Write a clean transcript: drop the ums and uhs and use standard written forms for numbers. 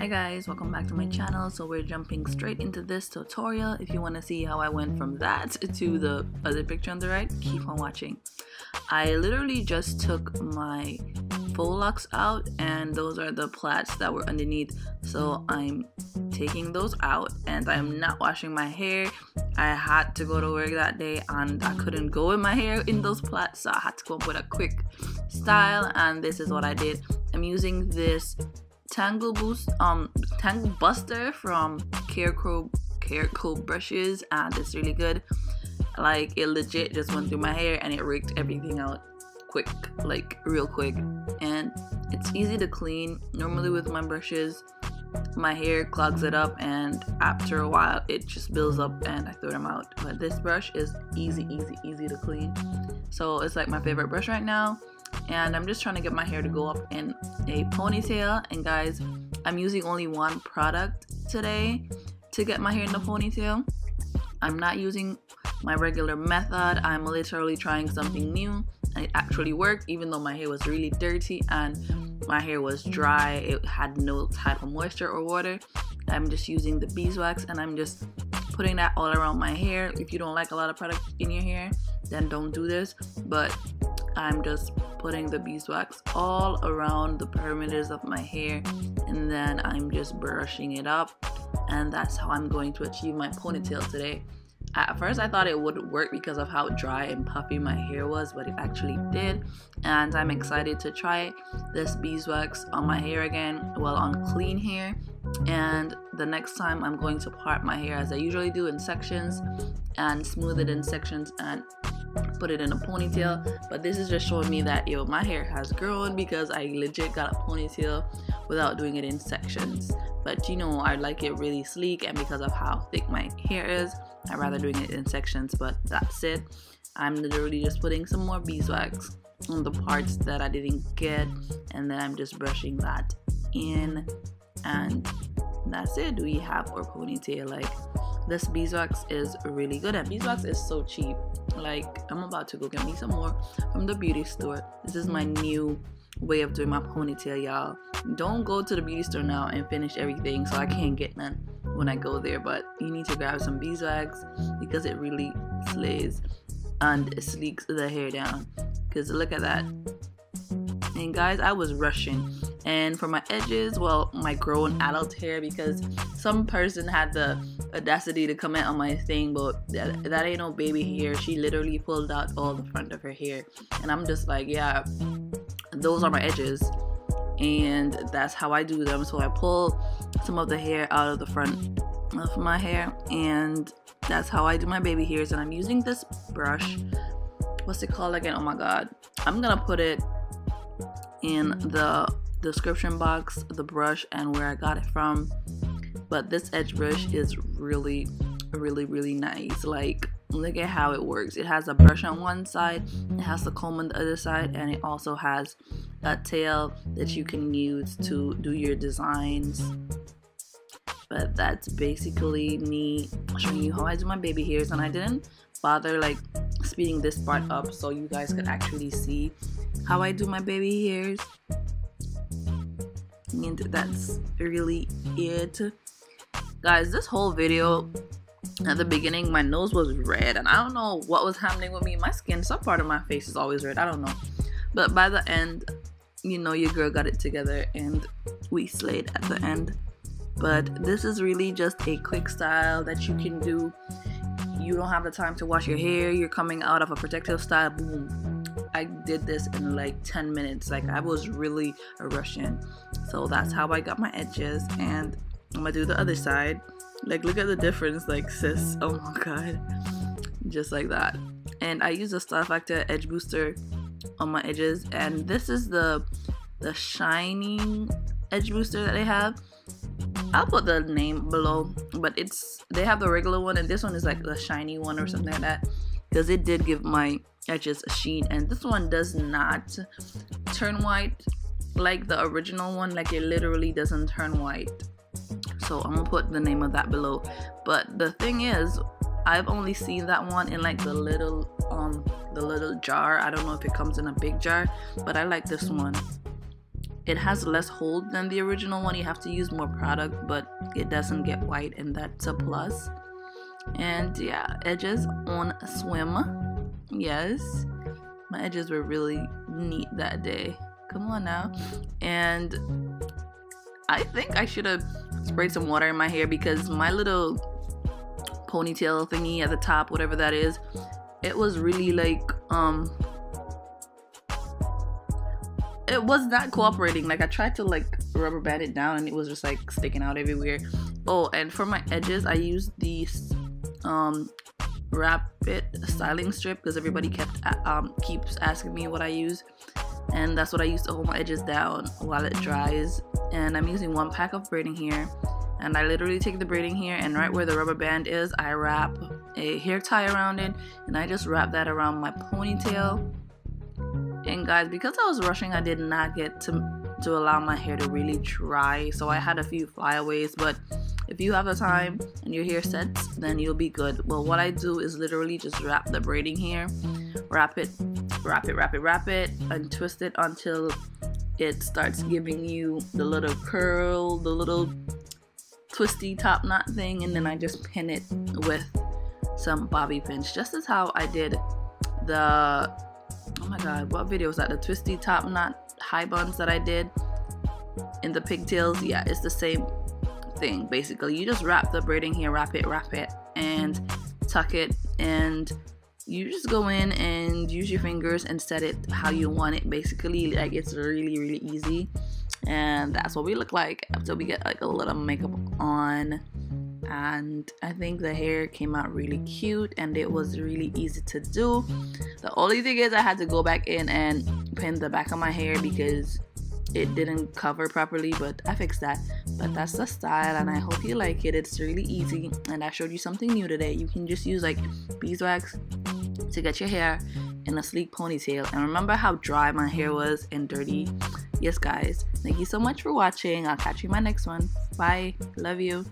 Hi guys, welcome back to my channel. So we're jumping straight into this tutorial. If you want to see how I went from that to the other picture on the right, keep on watching. I literally just took my faux locks out, and those are the plaits that were underneath, so I'm taking those out and I'm not washing my hair. I had to go to work that day and I couldn't go with my hair in those plaits, so I had to come up with a quick style, and this is what I did. I'm using this Tangle Boost, Tangle Buster from Kareco brushes, and it's really good. Like, it legit just went through my hair and it raked everything out quick, like real quick, and it's easy to clean. Normally with my brushes, my hair clogs it up and after a while it just builds up and I throw them out, but this brush is easy to clean, so it's like my favorite brush right now. And I'm just trying to get my hair to go up in a ponytail, and guys, I'm using only one product today to get my hair in the ponytail. I'm not using my regular method. I'm literally trying something new, and it actually worked. Even though my hair was really dirty and my hair was dry, it had no type of moisture or water, I'm just using the beeswax and I'm just putting that all around my hair. If you don't like a lot of product in your hair, then don't do this, but I'm just putting the beeswax all around the perimeters of my hair, and then I'm just brushing it up, and that's how I'm going to achieve my ponytail today. At first I thought it wouldn't work because of how dry and puffy my hair was, but it actually did, and I'm excited to try this beeswax on my hair again, well, on clean hair. And the next time I'm going to part my hair as I usually do, in sections, and smooth it in sections and put it in a ponytail. But this is just showing me that, yo, my hair has grown, because I legit got a ponytail without doing it in sections. But you know, I like it really sleek, and because of how thick my hair is, I'd rather doing it in sections. But that's it. I'm literally just putting some more beeswax on the parts that I didn't get, and then I'm just brushing that in, and that's it. We have our ponytail. Like, this beeswax is really good, and beeswax is so cheap. Like, I'm about to go get me some more from the beauty store. This is my new way of doing my ponytail, y'all. Don't go to the beauty store now and finish everything, so I can't get none when I go there, but you need to grab some beeswax because it really slays and sleeks the hair down, because look at that. And guys, I was rushing. And for my edges, well, my grown adult hair, because some person had the audacity to comment on my thing, but that ain't no baby hair. She literally pulled out all the front of her hair, and I'm just like, yeah, those are my edges, and that's how I do them. So I pull some of the hair out of the front of my hair, and that's how I do my baby hairs. And I'm using this brush, what's it called again? Oh my god, I'm gonna put it in the description box, the brush and where I got it from. But this edge brush is really nice. Like, look at how it works. It has a brush on one side, it has the comb on the other side, and it also has a tail that you can use to do your designs. But that's basically me showing you how I do my baby hairs, and I didn't bother like speeding this part up so you guys could actually see how I do my baby hairs. And that's really it, guys. This whole video, at the beginning my nose was red, and I don't know what was happening with me. My skin, some part of my face is always red, I don't know, but by the end, you know, your girl got it together and we slayed at the end. But this is really just a quick style that you can do. You don't have the time to wash your hair, you're coming out of a protective style, boom, I did this in like 10 minutes. Like, I was really rushing. So that's how I got my edges, and I'm gonna do the other side. Like, look at the difference, like, sis, oh my god, just like that. And I use the Style Factor edge booster on my edges, and this is the shining edge booster that they have. I'll put the name below, but it's, they have the regular one, and this one is like the shiny one or something like that, because it did give my edges a sheen. And this one does not turn white like the original one. Like, it literally doesn't turn white, so I'm gonna put the name of that below. But the thing is, I've only seen that one in like the little jar. I don't know if it comes in a big jar, but I like this one, It has less hold than the original one. You have to use more product, but it doesn't get white, and that's a plus. And yeah, edges on swim. Yes, my edges were really neat that day. Come on now. And I think I should have sprayed some water in my hair, because my little ponytail thingy at the top, whatever that is, it was really like it was not cooperating. Like, I tried to like rubber band it down and it was just like sticking out everywhere. Oh, and for my edges I used these Rapid styling strip, because everybody keeps asking me what I use, and that's what I use to hold my edges down while it dries. And I'm using 1 pack of braiding hair, and I literally take the braiding hair, and right where the rubber band is, I wrap a hair tie around it, and I just wrap that around my ponytail. And guys, because I was rushing, I did not get to allow my hair to really dry, so I had a few flyaways. But if you have the time and your hair sets, then you'll be good. Well, what I do is literally just wrap the braiding hair, wrap it, and twist it until it starts giving you the little curl, the little twisty top knot thing, and then I just pin it with some bobby pins. Just as how I did the, oh my god, what video was that? The twisty top knot high buns that I did in the pigtails. Yeah, it's the same thing basically. You just wrap the braiding hair, wrap it, and tuck it, and you just go in and use your fingers and set it how you want it basically. Like, it's really easy, and that's what we look like after we get like a little makeup on. And I think the hair came out really cute, and it was really easy to do. The only thing is I had to go back in and pin the back of my hair because it didn't cover properly, but I fixed that. But that's the style, and I hope you like it. It's really easy, and I showed you something new today. You can just use like beeswax to get your hair in a sleek ponytail. And remember how dry my hair was and dirty. Yes guys, thank you so much for watching. I'll catch you in my next one. Bye. Love you.